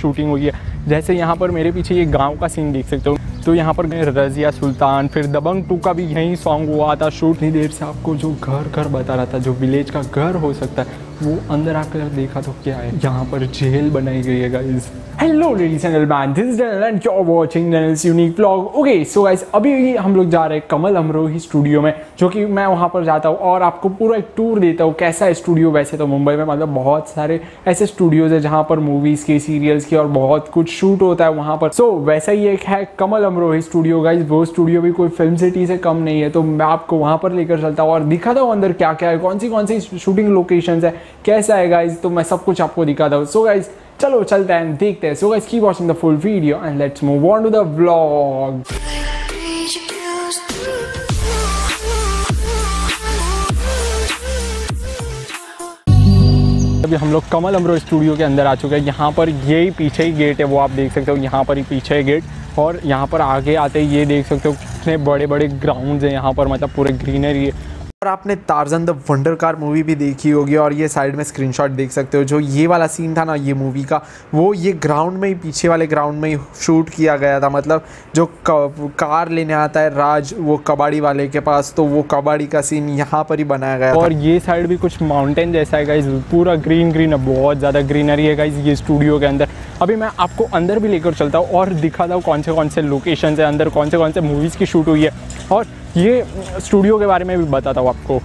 Shooting हुई है। जैसे यहाँ पर मेरे पीछे ये गाँव का सीन देख सकते हो, तो यहाँ पर रज़िया सुल्तान, फिर दबंग 2 का भी यही सॉन्ग हुआ था शूट। इतनी देर से आपको जो घर बता रहा था, जो विलेज का घर हो सकता है, वो अंदर आकर देखा तो क्या है, यहाँ पर जेल बनाई गई है guys. Hello ladies and gentleman, this is Jenil and you are watching Jenil's unique vlog. Okay so guys, अभी हम लोग जा रहे हैं कमल अमरोही स्टूडियो में, जो कि मैं वहाँ पर जाता हूँ और आपको पूरा एक टूर देता हूँ कैसा है स्टूडियो। वैसे तो मुंबई में मतलब बहुत सारे ऐसे स्टूडियोज है जहाँ पर मूवीज़ के, सीरियल्स की और बहुत कुछ शूट होता है वहाँ पर। सो वैसा ही एक है कमल अमरोही स्टूडियो गाइज। वो स्टूडियो भी कोई फिल्म सिटी से कम नहीं है, तो मैं आपको वहाँ पर लेकर चलता हूँ और दिखाता हूँ अंदर क्या क्या है, कौन सी शूटिंग लोकेशंस है, कैसा है गाइज, तो मैं सब कुछ आपको दिखाता हूँ। सो गाइज चलो चलते हैं, देखते हैं। So guys keep watching the full video and let's move on to the vlog. अभी हम लोग कमल अमरोही स्टूडियो के अंदर आ चुके हैं। यहाँ पर यही पीछे ही गेट है, वो आप देख सकते हो, यहाँ पर ही पीछे है गेट। और यहाँ पर आगे आते ही ये देख सकते हो कितने बड़े बड़े ग्राउंड्स हैं यहाँ पर, मतलब पूरे ग्रीनरी है। और आपने Tarzan the wonder car movie भी देखी होगी और ये साइड में स्क्रीनशॉट देख सकते हो। जो ये वाला सीन था ना ये मूवी का, वो ये ग्राउंड में ही, पीछे वाले ग्राउंड में ही शूट किया गया था। मतलब जो कार लेने आता है राज, वो कबाड़ी वाले के पास, तो वो कबाड़ी का सीन यहाँ पर ही बनाया गया और था। ये साइड भी कुछ माउंटेन जैसा है गाइज, पूरा ग्रीन है, बहुत ज़्यादा ग्रीनरी है गाइज ये स्टूडियो के अंदर। अभी मैं आपको अंदर भी लेकर चलता हूँ और दिखाता हूँ कौन से लोकेशन है अंदर, कौन से मूवीज़ की शूट हुई है और ये स्टूडियो के बारे में भी बताता हूँ आपको।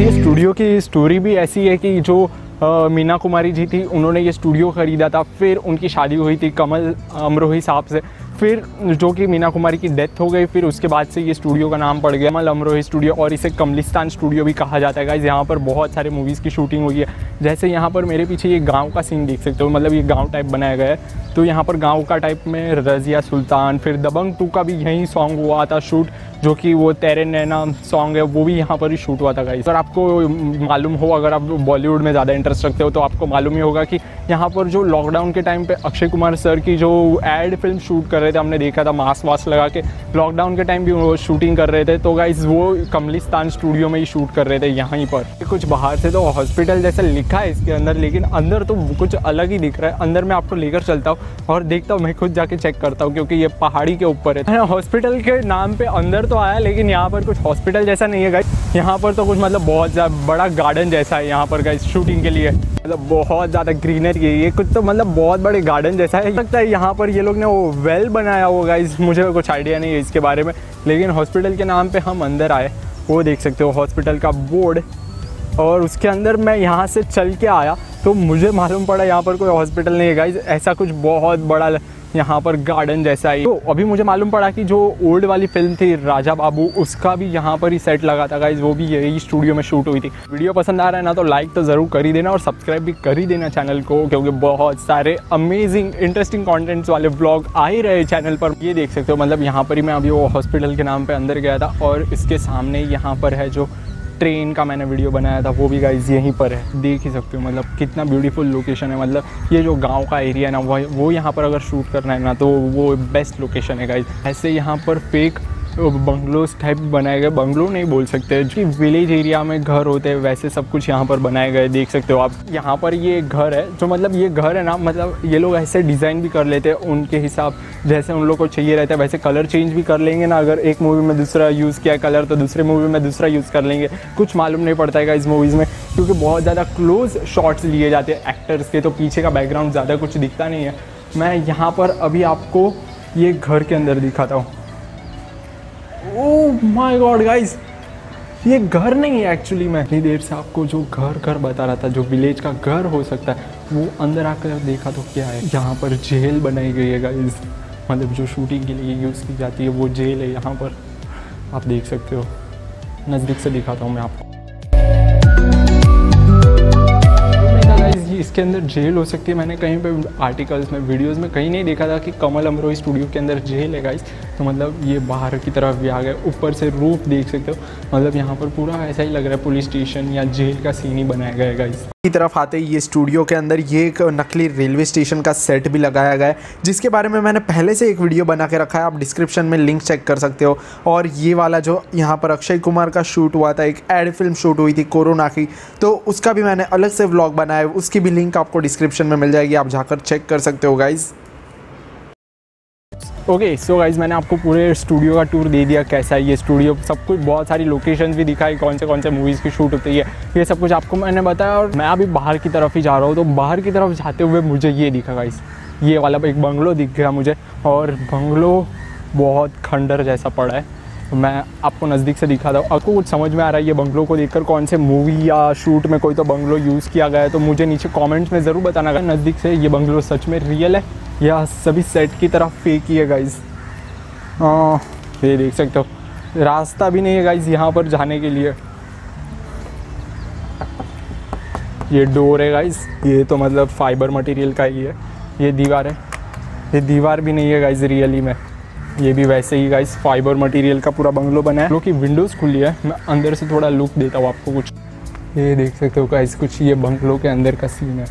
ये स्टूडियो की स्टोरी भी ऐसी है कि जो मीना कुमारी जी थी, उन्होंने ये स्टूडियो ख़रीदा था, फिर उनकी शादी हुई थी कमल अमरोही साहब से, फिर जो कि मीना कुमारी की डेथ हो गई, फिर उसके बाद से ये स्टूडियो का नाम पड़ गया कमल अमरोही स्टूडियो और इसे कमलिस्तान स्टूडियो भी कहा जाता है गाइज। यहाँ पर बहुत सारे मूवीज़ की शूटिंग हुई है। जैसे यहाँ पर मेरे पीछे ये गांव का सीन देख सकते हो, मतलब ये गांव टाइप बनाया गया है। तो यहाँ पर गांव का टाइप में रज़िया सुल्तान, फिर दबंग 2 का भी यही सॉन्ग हुआ था शूट, जो कि वो तेरे नैना सॉन्ग है, वो भी यहाँ पर ही शूट हुआ था गाइज। और आपको मालूम हो, अगर आप बॉलीवुड में ज़्यादा इंटरेस्ट रखते हो तो आपको मालूम ही होगा कि यहाँ पर जो लॉकडाउन के टाइम पे अक्षय कुमार सर की जो एड फिल्म शूट कर रहे थे, हमने देखा था मास्क वास्क लगा के, लॉकडाउन के टाइम भी वो शूटिंग कर रहे थे। तो गाइज वो कमलिस्तान स्टूडियो में ही शूट कर रहे थे यहाँ पर। कुछ बाहर से तो हॉस्पिटल जैसा लिखा है इसके अंदर, लेकिन अंदर तो कुछ अलग ही दिख रहा है। अंदर मैं आपको लेकर चलता हूँ और देखता हूँ, मैं खुद जाके चेक करता हूँ, क्योंकि ये पहाड़ी के ऊपर है। हॉस्पिटल के नाम पर अंदर तो आया, लेकिन यहाँ पर कुछ हॉस्पिटल जैसा नहीं है गाइज। यहाँ पर तो कुछ मतलब बहुत ज़्यादा बड़ा गार्डन जैसा है यहाँ पर गाइज शूटिंग के लिए, मतलब बहुत ज़्यादा ग्रीनरी है। ये कुछ तो मतलब बहुत बड़े गार्डन जैसा है, लगता है यहाँ पर ये लोग ने वो वेल बनाया होगा गाइज, मुझे कुछ आइडिया नहीं है इसके बारे में। लेकिन हॉस्पिटल के नाम पे हम अंदर आए, वो देख सकते हो हॉस्पिटल का बोर्ड, और उसके अंदर मैं यहाँ से चल के आया तो मुझे मालूम पड़ा यहाँ पर कोई हॉस्पिटल नहीं है गाइज, ऐसा कुछ बहुत बड़ा यहाँ पर गार्डन जैसा है। तो अभी मुझे मालूम पड़ा कि जो ओल्ड वाली फिल्म थी राजा बाबू, उसका भी यहाँ पर ही सेट लगा था गाइज, वो भी यही स्टूडियो में शूट हुई थी। वीडियो पसंद आ रहा है ना तो लाइक तो ज़रूर कर ही देना और सब्सक्राइब भी कर ही देना चैनल को, क्योंकि बहुत सारे अमेजिंग इंटरेस्टिंग कॉन्टेंट्स वाले व्लॉग आ ही रहे चैनल पर। ये देख सकते हो, मतलब यहाँ पर ही मैं अभी वो हॉस्पिटल के नाम पर अंदर गया था और इसके सामने यहाँ पर है जो ट्रेन का मैंने वीडियो बनाया था, वो भी गाइज यहीं पर है, देख ही सकते हो। मतलब कितना ब्यूटीफुल लोकेशन है, मतलब ये जो गांव का एरिया है ना, वो यहाँ पर अगर शूट करना है ना तो वो बेस्ट लोकेशन है गाइज। ऐसे यहाँ पर फेक बंगलोज टाइप बनाए गए, बंगलो नहीं बोल सकते, जो विलेज एरिया में घर होते हैं वैसे सब कुछ यहाँ पर बनाए गए, देख सकते हो आप। यहाँ पर ये घर है, जो मतलब ये घर है ना, मतलब ये लोग ऐसे डिज़ाइन भी कर लेते हैं उनके हिसाब, जैसे उन लोग को चाहिए रहता है वैसे कलर चेंज भी कर लेंगे ना। अगर एक मूवी में दूसरा यूज़ किया कलर तो दूसरे मूवी में दूसरा यूज़ कर लेंगे, कुछ मालूम नहीं पड़ता है इस मूवीज़ में, क्योंकि बहुत ज़्यादा क्लोज शॉट्स लिए जाते हैं एक्टर्स के, तो पीछे का बैकग्राउंड ज़्यादा कुछ दिखता नहीं है। मैं यहाँ पर अभी आपको ये घर के अंदर दिखाता हूँ। ओह माय गॉड गाइज, ये घर नहीं है एक्चुअली। मैं इतनी देर से आपको जो घर बता रहा था, जो विलेज का घर हो सकता है, वो अंदर आकर देखा तो क्या है, यहाँ पर जेल बनाई गई है गाइज। मतलब जो शूटिंग के लिए यूज़ की जाती है वो जेल है यहाँ पर, आप देख सकते हो। नज़दीक से दिखाता हूँ मैं आपको, इसके अंदर जेल हो सकती है। मैंने कहीं पे आर्टिकल्स में, वीडियोस में कहीं नहीं देखा था कि कमल अमरोही स्टूडियो के अंदर जेल है गाइज, तो मतलब ये बाहर की तरफ भी आ गए, ऊपर से रूफ देख सकते हो। मतलब यहाँ पर पूरा ऐसा ही लग रहा है पुलिस स्टेशन या जेल का सीन ही बनाया गया है गाइस। की तरफ आते ही ये स्टूडियो के अंदर ये एक नकली रेलवे स्टेशन का सेट भी लगाया गया है, जिसके बारे में मैंने पहले से एक वीडियो बना के रखा है, आप डिस्क्रिप्शन में लिंक चेक कर सकते हो। और ये वाला जो यहाँ पर अक्षय कुमार का शूट हुआ था, एक एड फिल्म शूट हुई थी कोरोना की, तो उसका भी मैंने अलग से व्लॉग बनाया है, उसकी भी लिंक आपको डिस्क्रिप्शन में मिल जाएगी, आप जाकर चेक कर सकते हो गाइज़। ओके सो गाइज़ मैंने आपको पूरे स्टूडियो का टूर दे दिया, कैसा है ये स्टूडियो, सब कुछ, बहुत सारी लोकेशंस भी दिखाई, कौन से मूवीज़ की शूट होती है, ये सब कुछ आपको मैंने बताया। और मैं अभी बाहर की तरफ ही जा रहा हूँ, तो बाहर की तरफ जाते हुए मुझे ये दिखा गाइज़, ये वाला एक बंगलो दिख गया मुझे, और बंगलो बहुत खंडर जैसा पड़ा है। मैं आपको नज़दीक से दिखा था, आपको कुछ समझ में आ रहा है ये बंगलों को देखकर कौन से मूवी या शूट में कोई तो बंगलो यूज़ किया गया है, तो मुझे नीचे कमेंट्स में ज़रूर बताना है नज़दीक से ये बंगलो सच में रियल है या सभी सेट की तरफ फेक ही है गाइज़। ये देख सकते हो, रास्ता भी नहीं है गाइज़ यहाँ पर जाने के लिए, ये डोर है गाइज़, ये तो मतलब फाइबर मटेरियल का ही है, ये दीवार है, ये दीवार भी नहीं है गाइज़ रियली में, ये भी वैसे ही गाइस फाइबर मटेरियल का पूरा बंगलो बना है, क्योंकि विंडोज़ खुली है। मैं अंदर से थोड़ा लुक देता हूँ आपको कुछ, ये देख सकते हो गाइस कुछ ये बंगलो के अंदर का सीन है।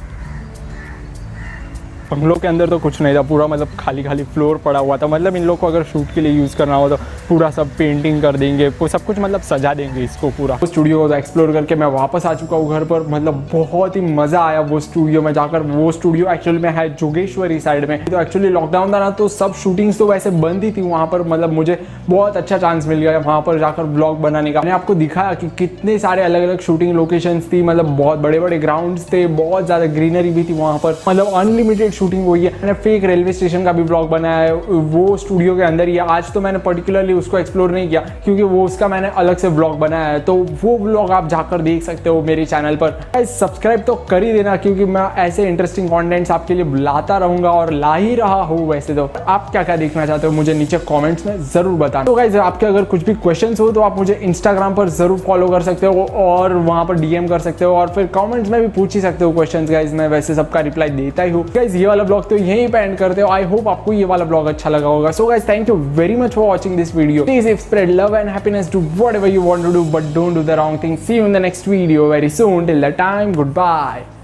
बंगलो के अंदर तो कुछ नहीं था, पूरा मतलब खाली खाली फ्लोर पड़ा हुआ था, मतलब इन लोग को अगर शूट के लिए यूज़ करना हो तो पूरा सब पेंटिंग कर देंगे, सब कुछ मतलब सजा देंगे इसको पूरा। वो स्टूडियो एक्सप्लोर करके मैं वापस आ चुका हूँ घर पर, मतलब बहुत ही मज़ा आया वो स्टूडियो में जाकर। वो स्टूडियो एक्चुअल में है जोगेश्वरी साइड में, तो एक्चुअली लॉकडाउन था ना, तो सब शूटिंग्स तो वैसे बंद ही थी वहाँ पर, मतलब मुझे बहुत अच्छा चांस मिल गया वहाँ पर जाकर ब्लॉग बनाने का। मैंने आपको दिखाया कि कितने सारे अलग अलग शूटिंग लोकेशंस थी, मतलब बहुत बड़े बड़े ग्राउंड्स थे, बहुत ज़्यादा ग्रीनरी भी थी वहाँ पर, मतलब अनलिमिटेड शूटिंग हुई है। मैंने फेक रेलवे स्टेशन का भी ब्लॉग बनाया है वो स्टूडियो के अंदर ही, आज तो मैंने पर्टिकुलरली उसको एक्सप्लोर नहीं किया क्योंकि वो उसका मैंने अलग से ब्लॉग बनाया है, तो वो ब्लॉग आप जाकर देख सकते हो मेरे चैनल पर। सब्सक्राइब तो कर ही देना क्योंकि मैं ऐसे इंटरेस्टिंग कॉन्टेंट्स आपके लिए लाता रहूंगा और ला ही रहा हूँ। वैसे तो आप क्या क्या देखना चाहते हो मुझे नीचे कॉमेंट्स में जरूर बताना। तो गाइस आपके अगर कुछ भी क्वेश्चन हो तो आप मुझे इंस्टाग्राम पर जरूर फॉलो कर सकते हो और वहाँ पर डीएम कर सकते हो, और फिर कॉमेंट्स में भी पूछ ही सकते हो क्वेश्चन गाइज, मैं वैसे सबका रिप्लाई देता ही हूँ। गाइज ये वाला ब्लॉग तो यहीं पे एंड करते हो, आई होप आपको ये वाला ब्लॉग अच्छा लगा होगा। So guys thank you very much for watching this video, please spread love and happiness, do whatever you want to do but don't do the wrong thing. See you in the next video very soon, till the time good bye.